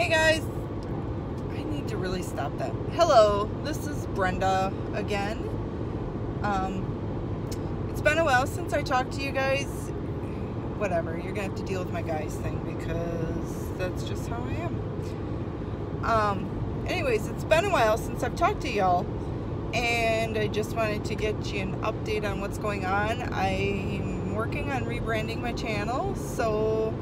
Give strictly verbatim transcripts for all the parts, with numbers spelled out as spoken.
Hey guys, I need to really stop that. Hello, this is Brenda again. Um, it's been a while since I talked to you guys. Whatever, you're gonna have to deal with my guys thing because that's just how I am. Um, anyways, it's been a while since I've talked to y'all, and I just wanted to get you an update on what's going on. I'm working on rebranding my channel, so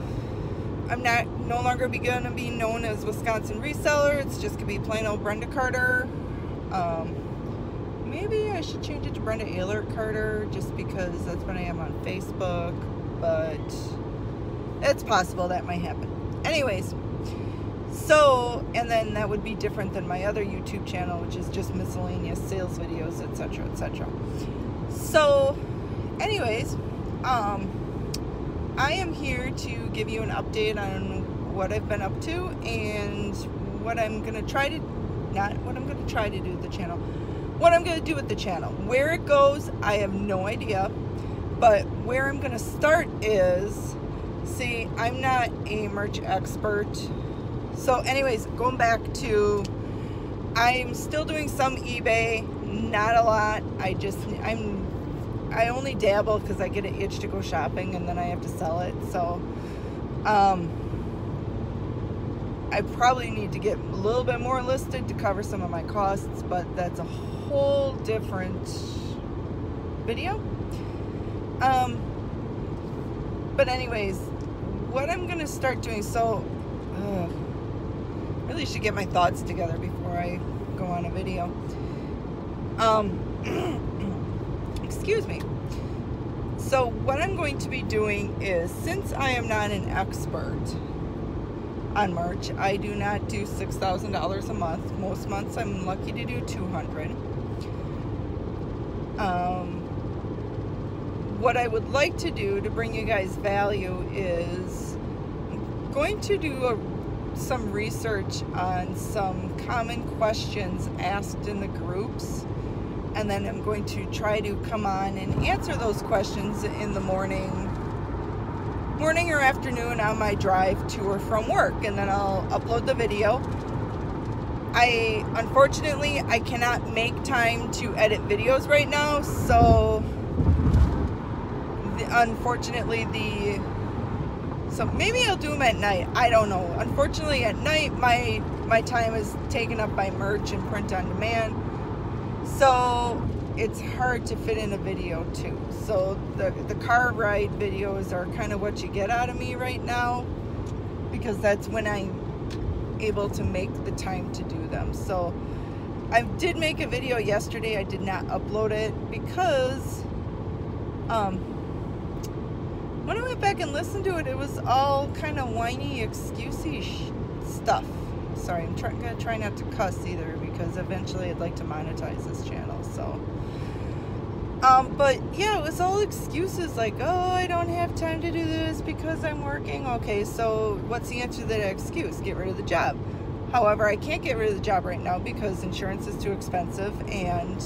I'm not no longer be gonna be known as Wisconsin Reseller. It's just gonna be plain old Brenda Carter. Um, maybe I should change it to Brenda Aylor Carter just because that's what I am on Facebook, but it's possible that might happen. Anyways, so, and then that would be different than my other YouTube channel, which is just miscellaneous sales videos, etc, et cetera. So, anyways, um, I am here to give you an update on what I've been up to and what I'm gonna try to, not what I'm gonna try to do with the channel, what I'm gonna do with the channel. Where it goes, I have no idea, but where I'm gonna start is, see, I'm not a merch expert. So anyways, going back to, I'm still doing some eBay, not a lot. I just, I'm I only dabble because I get an itch to go shopping and then I have to sell it. So um, I probably need to get a little bit more listed to cover some of my costs, but that's a whole different video. Um, but anyways, what I'm going to start doing, so uh, really should get my thoughts together before I go on a video. Um, Excuse me. So what I'm going to be doing is, since I am not an expert on merch, I do not do six thousand dollars a month. Most months I'm lucky to do two hundred. Um, what I would like to do to bring you guys value is I'm going to do a, some research on some common questions asked in the groups. And then I'm going to try to come on and answer those questions in the morning, morning or afternoon on my drive to or from work. And then I'll upload the video. I, unfortunately, I cannot make time to edit videos right now. So, the, unfortunately, the, so maybe I'll do them at night. I don't know. Unfortunately, at night, my, my time is taken up by merch and print on demand. So it's hard to fit in a video too. So the, the car ride videos are kind of what you get out of me right now, because that's when I'm able to make the time to do them. So I did make a video yesterday. I did not upload it because um, when I went back and listened to it, it was all kind of whiny, excusey sh stuff. Sorry, I'm try gonna try not to cuss either, because eventually I'd like to monetize this channel. So, um, but yeah, it was all excuses like, oh, I don't have time to do this because I'm working. Okay, so what's the answer to that excuse? Get rid of the job. However, I can't get rid of the job right now because insurance is too expensive and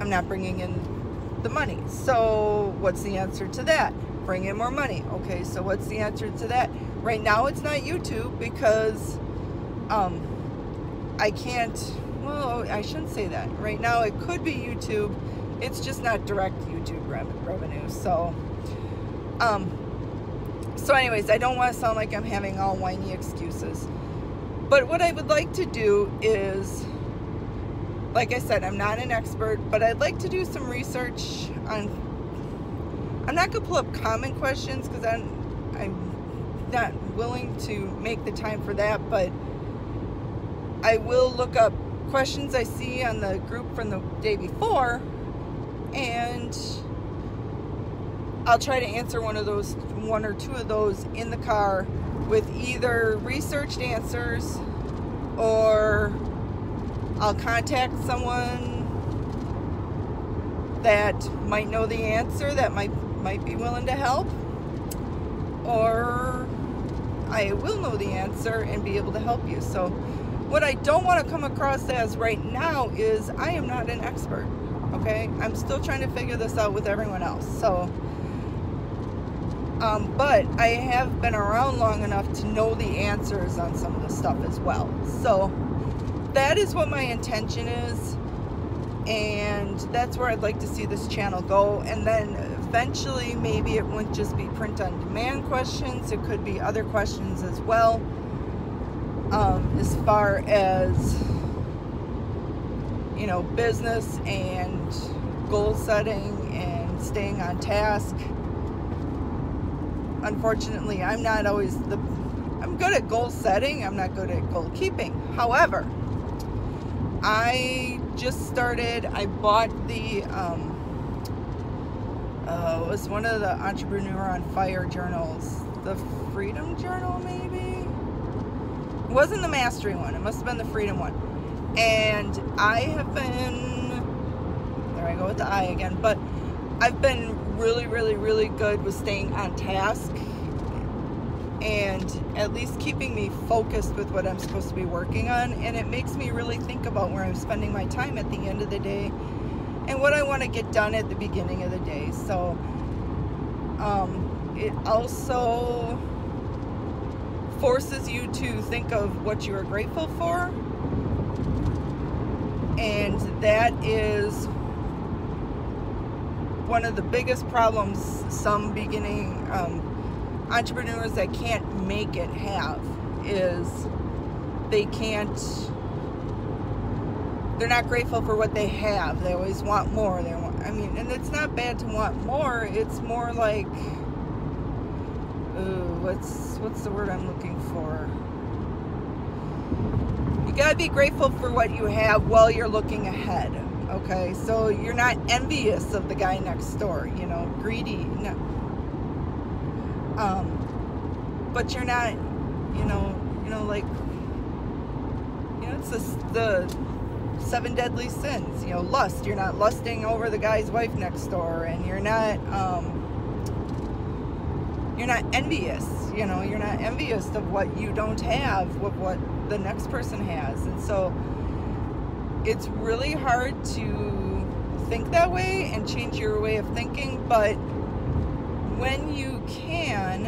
I'm not bringing in the money. So what's the answer to that? Bring in more money. Okay, so what's the answer to that? Right now it's not YouTube because Um, I can't, well, I shouldn't say that. Right now it could be YouTube. It's just not direct YouTube revenue. So, um, so anyways, I don't want to sound like I'm having all whiny excuses. But what I would like to do is, like I said, I'm not an expert, but I'd like to do some research on, I'm not going to pull up common questions because I'm, I'm not willing to make the time for that, but I will look up questions I see on the group from the day before, and I'll try to answer one of those, one or two of those in the car with either researched answers, or I'll contact someone that might know the answer that might might be willing to help, or I will know the answer and be able to help you. So what I don't want to come across as right now is I am not an expert, okay? I'm still trying to figure this out with everyone else. So Um, but I have been around long enough to know the answers on some of the stuff as well. So that is what my intention is, and that's where I'd like to see this channel go. And then eventually, maybe it wouldn't just be print on demand questions, it could be other questions as well, um, as far as, you know, business and goal setting and staying on task. Unfortunately, I'm not always the, I'm good at goal setting, I'm not good at goal keeping. However, I just started, I bought the, um, uh, it was one of the Entrepreneur on Fire journals, the Freedom Journal maybe? It wasn't the Mastery one, it must have been the Freedom one. And I have been, there I go with the I again, but I've been really, really, really good with staying on task and at least keeping me focused with what I'm supposed to be working on. And it makes me really think about where I'm spending my time at the end of the day and what I want to get done at the beginning of the day. So um, it also forces you to think of what you are grateful for. And that is one of the biggest problems some beginning um, entrepreneurs that can't make it have, is they can't, they're not grateful for what they have. They always want more. They want, I mean, and it's not bad to want more. It's more like, ooh, what's, what's the word I'm looking for? You gotta be grateful for what you have while you're looking ahead. Okay, so you're not envious of the guy next door, you know, greedy, no. Um, but you're not, you know, you know, like, you know, it's the, the seven deadly sins, you know, lust. You're not lusting over the guy's wife next door, and you're not, um, you're not envious, you know, you're not envious of what you don't have, what, what the next person has. And so it's really hard to think that way and change your way of thinking, but when you can,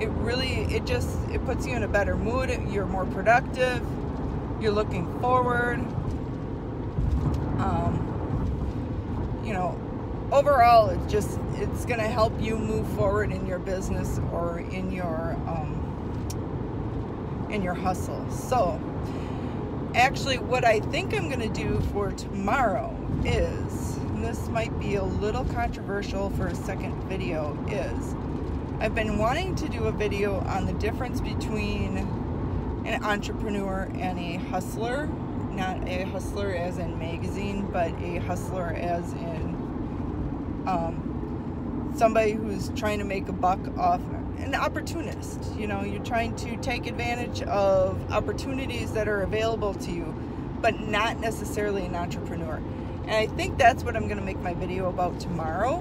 it really, it just, it puts you in a better mood. You're more productive. You're looking forward. Um, you know, overall, it just, it's going to help you move forward in your business or in your, um, in your hustle. So actually, what I think I'm going to do for tomorrow is, and this might be a little controversial for a second video, is I've been wanting to do a video on the difference between an entrepreneur and a hustler. Not a hustler as in magazine, but a hustler as in um, somebody who's trying to make a buck off, an opportunist. You know, you're trying to take advantage of opportunities that are available to you, but not necessarily an entrepreneur. And I think that's what I'm going to make my video about tomorrow,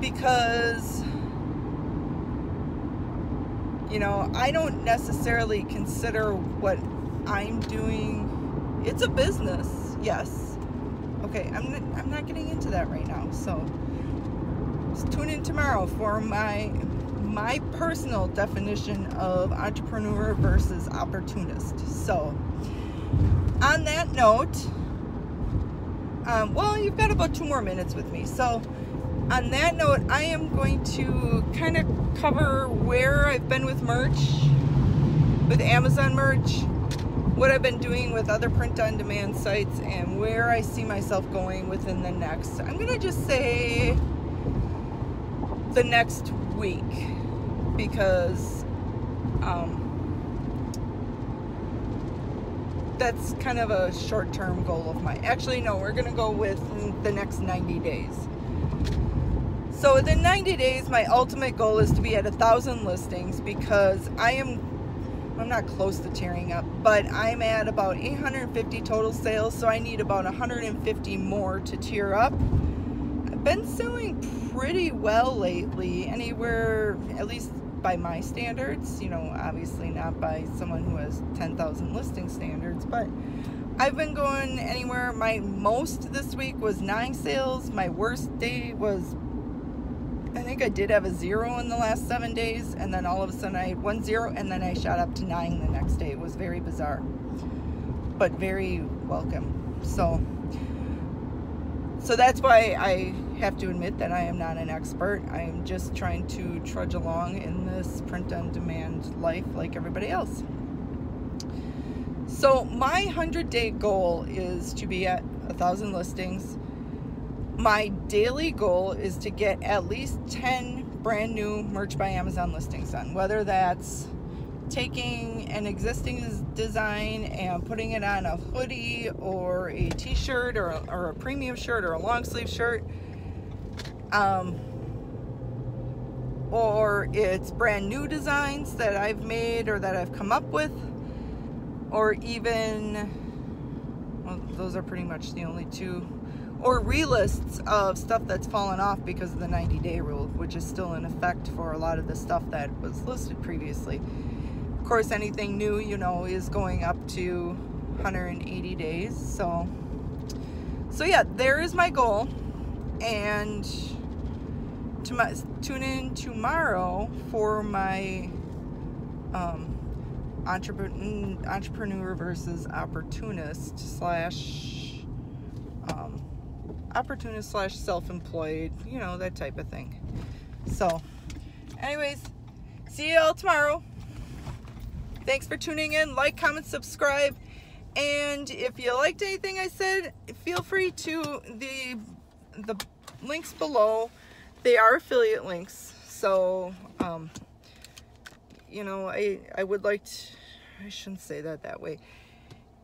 because, you know, I don't necessarily consider what I'm doing, it's a business. Yes. Okay, I'm not, I'm not getting into that right now. So just tune in tomorrow for my my personal definition of entrepreneur versus opportunist. So on that note, um, well, you've got about two more minutes with me. So on that note, I am going to kind of cover where I've been with merch, with Amazon merch, what I've been doing with other print on demand sites, and where I see myself going within the next, I'm going to just say the next week, because um, that's kind of a short-term goal of mine. Actually, no, we're gonna go with the next ninety days. So within ninety days, my ultimate goal is to be at a thousand listings, because I am, I'm not close to tearing up, but I'm at about eight hundred fifty total sales, so I need about one hundred fifty more to tear up. I've been selling pretty well lately, anywhere, at least by my standards, you know, obviously not by someone who has ten thousand listing standards, but I've been going anywhere. My most this week was nine sales. My worst day was I think I did have a zero in the last seven days, and then all of a sudden I had one zero, and then I shot up to nine the next day. It was very bizarre, but very welcome. So, so that's why I have to admit that I am not an expert. I am just trying to trudge along in this print on demand life like everybody else. So my hundred day goal is to be at a thousand listings. My daily goal is to get at least ten brand new Merch by Amazon listings done, whether that's taking an existing design and putting it on a hoodie or a t-shirt or, or a premium shirt or a long sleeve shirt, um, or it's brand new designs that I've made or that I've come up with, or even, well, those are pretty much the only two, or relists of stuff that's fallen off because of the ninety day rule, which is still in effect for a lot of the stuff that was listed previously. Of course, anything new, you know, is going up to one hundred eighty days. So, so yeah, there is my goal. And to my, tune in tomorrow for my um, entrepreneur, entrepreneur versus opportunist slash um, opportunist slash self-employed, you know, that type of thing. So anyways, see you all tomorrow. Thanks for tuning in. Like, comment, subscribe, and if you liked anything I said, feel free to the the links below. They are affiliate links, so um, you know, I, I would like to, I shouldn't say that that way.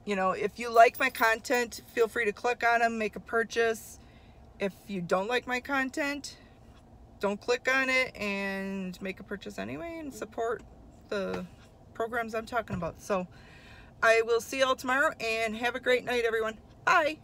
You know, if you like my content, feel free to click on them, make a purchase. If you don't like my content, don't click on it and make a purchase anyway and support the programs I'm talking about. So I will see y'all tomorrow, and have a great night, everyone. Bye.